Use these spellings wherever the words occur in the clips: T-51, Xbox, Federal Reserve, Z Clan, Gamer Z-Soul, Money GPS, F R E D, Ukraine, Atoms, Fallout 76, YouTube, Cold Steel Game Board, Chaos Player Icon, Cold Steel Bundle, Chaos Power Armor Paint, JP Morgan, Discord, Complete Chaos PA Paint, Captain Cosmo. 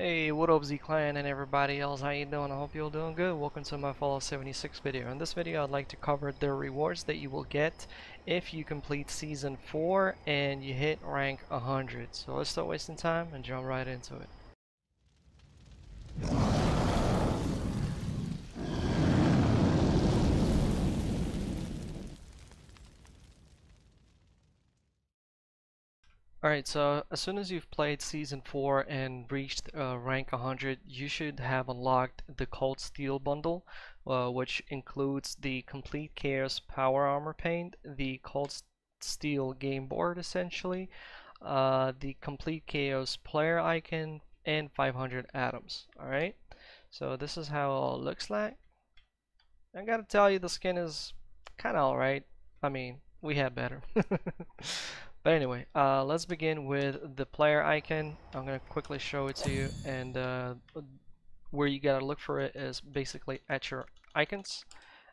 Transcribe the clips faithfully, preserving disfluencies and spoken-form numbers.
Hey, what up Z Clan and everybody else, how you doing? I hope you're doing good. Welcome to my Fallout seventy-six video. In this video I'd like to cover the rewards that you will get if you complete Season four and you hit rank one hundred. So let's stop wasting time and jump right into it. Alright, so as soon as you've played Season four and reached uh, rank one hundred, you should have unlocked the Cold Steel Bundle, uh, which includes the Complete Chaos Power Armor Paint, the Cold Steel Game Board essentially, uh, the Complete Chaos Player Icon, and five hundred Atoms. Alright, so this is how it looks like. I gotta tell you, the skin is kinda alright. I mean, we had better. But anyway, uh, let's begin with the player icon. I'm going to quickly show it to you, and uh, where you got to look for it is basically at your icons,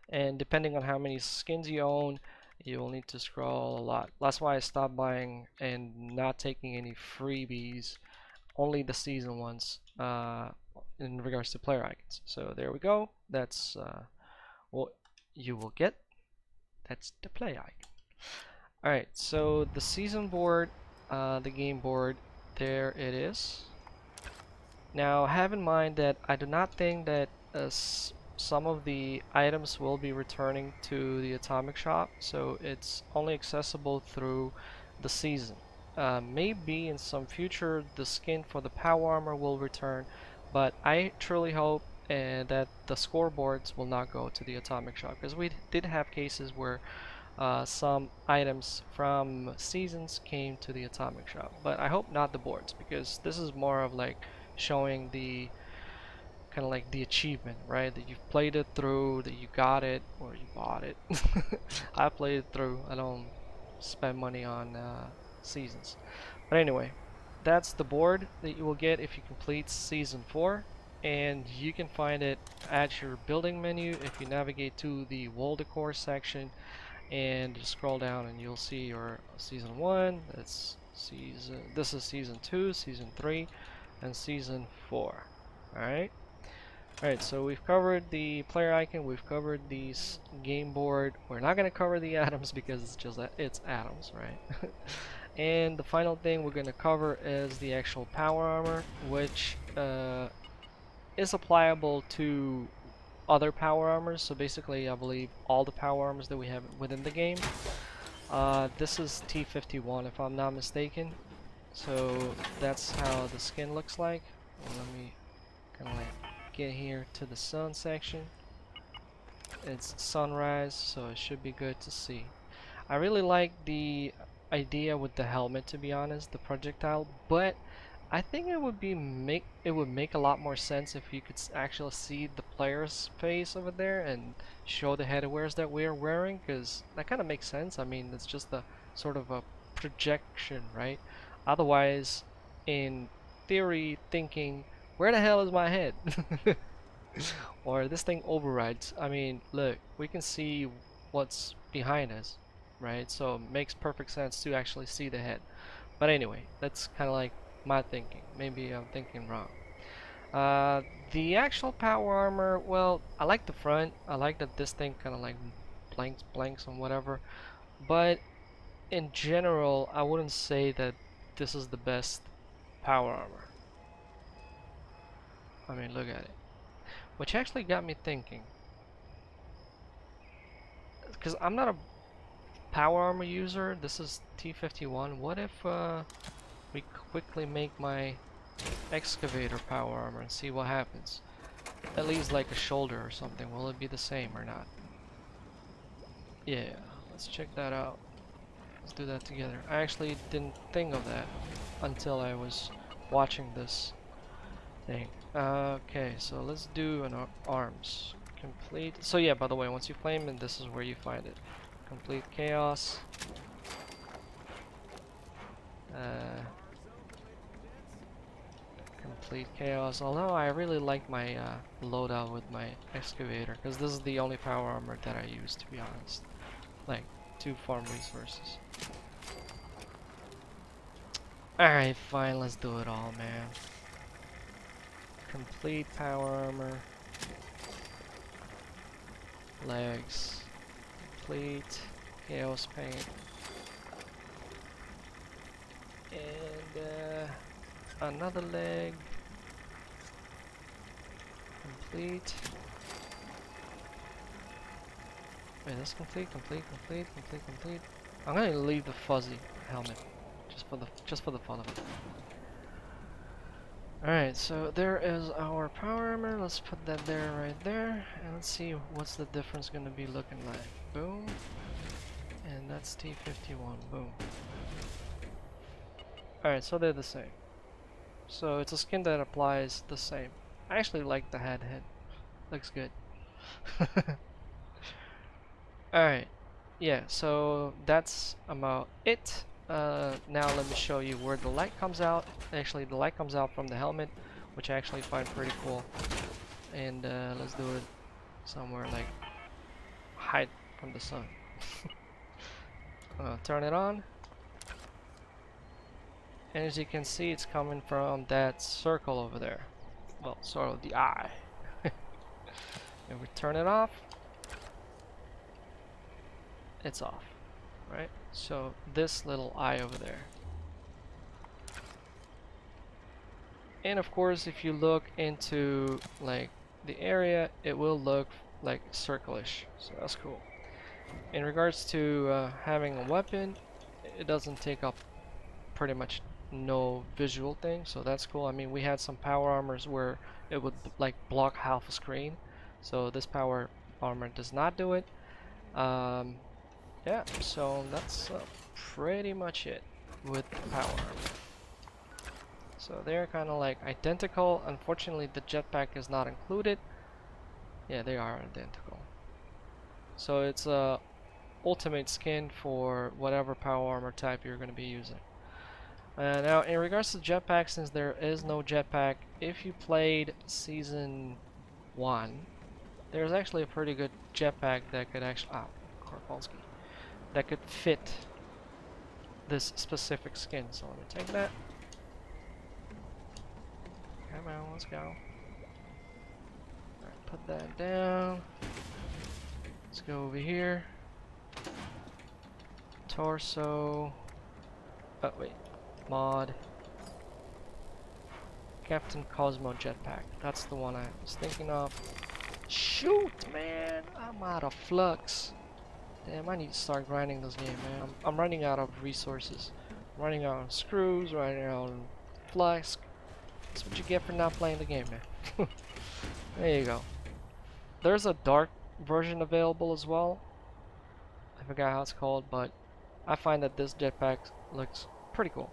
and depending on how many skins you own, you will need to scroll a lot. That's why I stopped buying and not taking any freebies, only the season ones uh, in regards to player icons. So there we go, that's uh, what you will get, that's the player icon. Alright, so the season board, uh, the game board, there it is. Now have in mind that I do not think that uh, s some of the items will be returning to the Atomic Shop, so it's only accessible through the season. Uh, maybe in some future the skin for the power armor will return, but I truly hope uh, that the scoreboards will not go to the Atomic Shop, because we did have cases where Uh, some items from seasons came to the Atomic Shop, but I hope not the boards, because this is more of like showing the kind of like the achievement, right? That you've played it through, that you got it, or you bought it. I played it through. I don't spend money on uh, seasons. But anyway, that's the board that you will get if you complete Season four, and you can find it at your building menu if you navigate to the wall decor section. And just scroll down and you'll see your season one, that's season, this is season two, season three, and season four. Alright, alright, so we've covered the player icon, we've covered the game board, we're not going to cover the atoms because it's just that it's atoms, right? And the final thing we're going to cover is the actual power armor, which uh, is applicable to other power armors. So basically I believe all the power armors that we have within the game. Uh, this is T fifty-one if I'm not mistaken, so that's how the skin looks like. Let me kind of like get here to the sun section. It's sunrise, so it should be good to see. I really like the idea with the helmet, to be honest, the projectile, but I think it would be make it would make a lot more sense if you could actually see the player's face over there and show the headwears that we're wearing, because that kind of makes sense. I mean, it's just a sort of a projection, right? Otherwise, in theory, thinking, where the hell is my head? Or this thing overrides. I mean, look, we can see what's behind us, right? So it makes perfect sense to actually see the head. But anyway, that's kind of like my thinking. Maybe I'm thinking wrong. Uh, the actual power armor, well, I like the front. I like that this thing kind of like blanks blanks and whatever, but in general I wouldn't say that this is the best power armor. I mean, look at it, which actually got me thinking, because I'm not a power armor user. This is T fifty-one. What if uh, we quickly make my excavator power armor and see what happens? At least like a shoulder or something. Will it be the same or not? Yeah, let's check that out. Let's do that together. I actually didn't think of that until I was watching this thing. Uh, okay, so let's do an arms complete. So yeah, by the way, once you play him, and this is where you find it. Complete chaos. Uh, Complete chaos. Although I really like my uh, loadout with my excavator, because this is the only power armor that I use, to be honest. Like two farm resources. All right, fine. Let's do it all, man. Complete Power Armor. Legs. Complete Chaos Paint. And uh, another leg. Complete. Wait, that's complete, complete, complete, complete, complete. I'm gonna leave the fuzzy helmet, just for the just for the fun of it. All right, so there is our power armor. Let's put that there, right there, and let's see what's the difference gonna be looking like. Boom, and that's T fifty-one. Boom. All right, so they're the same. So it's a skin that applies the same. I actually like the hat head. Looks good. Alright, yeah, so that's about it. Uh, now let me show you where the light comes out. Actually, the light comes out from the helmet, which I actually find pretty cool. And uh, let's do it somewhere like hide from the sun. uh, turn it on. And as you can see, it's coming from that circle over there. Well, sort of the eye. And we turn it off. It's off, right? So this little eye over there. And of course, if you look into like the area, it will look like circle-ish, so that's cool. In regards to uh, having a weapon, it doesn't take up pretty much no visual thing, so that's cool. I mean, we had some power armors where it would like block half a screen, so this power armor does not do it. Um, Yeah, so that's uh, pretty much it with the power armor. So they're kind of like identical. Unfortunately, the jetpack is not included. Yeah, they are identical. So it's a ultimate skin for whatever power armor type you're going to be using. Uh, now, in regards to jetpack, since there is no jetpack, if you played season one, there's actually a pretty good jetpack that could actually ah, Korpolsky. that could fit this specific skin. So let me take that. Come on, let's go. Alright, put that down. Let's go over here. Torso. Oh wait, mod. Captain Cosmo jetpack. That's the one I was thinking of. Shoot, man! I'm out of flux. Damn, I need to start grinding this game, man. I'm, I'm running out of resources. I'm running out on screws, running out on flask. That's what you get for not playing the game, man. There you go. There's a dark version available as well. I forgot how it's called, but I find that this jetpack looks pretty cool.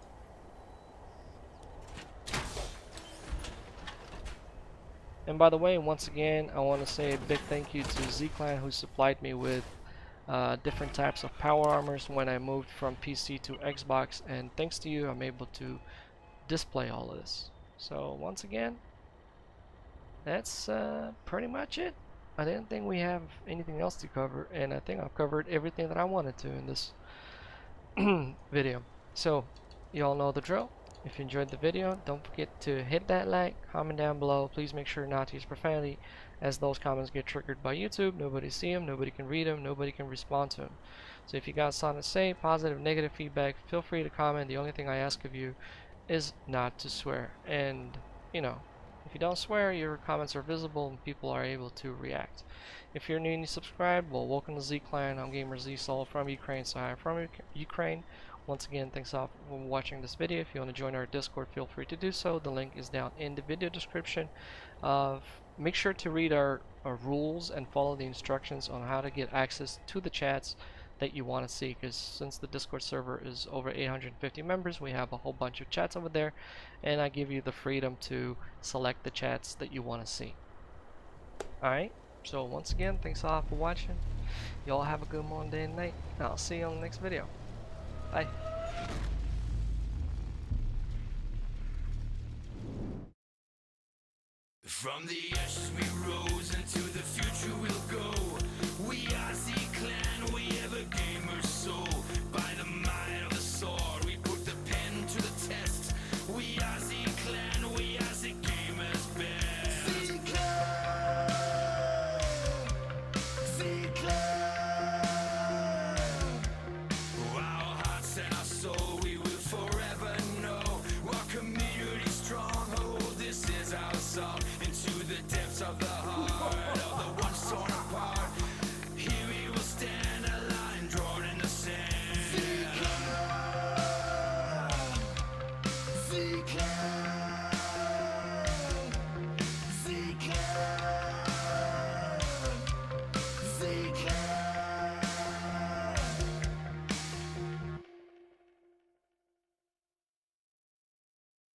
And by the way, once again, I want to say a big thank you to Z Clan, who supplied me with Uh, different types of power armors when I moved from P C to Xbox, and thanks to you I'm able to display all of this. So once again, that's uh, pretty much it. I didn't think we have anything else to cover, and I think I've covered everything that I wanted to in this video. So you all know the drill. If you enjoyed the video, don't forget to hit that like, comment down below. Please make sure not to use profanity, as those comments get triggered by YouTube. Nobody see them, nobody can read them, nobody can respond to them. So if you got something to say, positive, negative feedback, feel free to comment. The only thing I ask of you is not to swear. And, you know, if you don't swear, your comments are visible and people are able to react. If you're new and you subscribe, well, welcome to Z Clan. I'm Gamer Z-Soul from Ukraine, so I'm from Ukraine. Once again, thanks all for watching this video. If you want to join our Discord, feel free to do so. The link is down in the video description. Uh, make sure to read our, our rules and follow the instructions on how to get access to the chats that you want to see, because since the Discord server is over eight hundred fifty members, we have a whole bunch of chats over there, and I give you the freedom to select the chats that you want to see. Alright, so once again, thanks all for watching. Y'all have a good morning, day, and night, and I'll see you on the next video. Bye. From the ashes we rose into the future.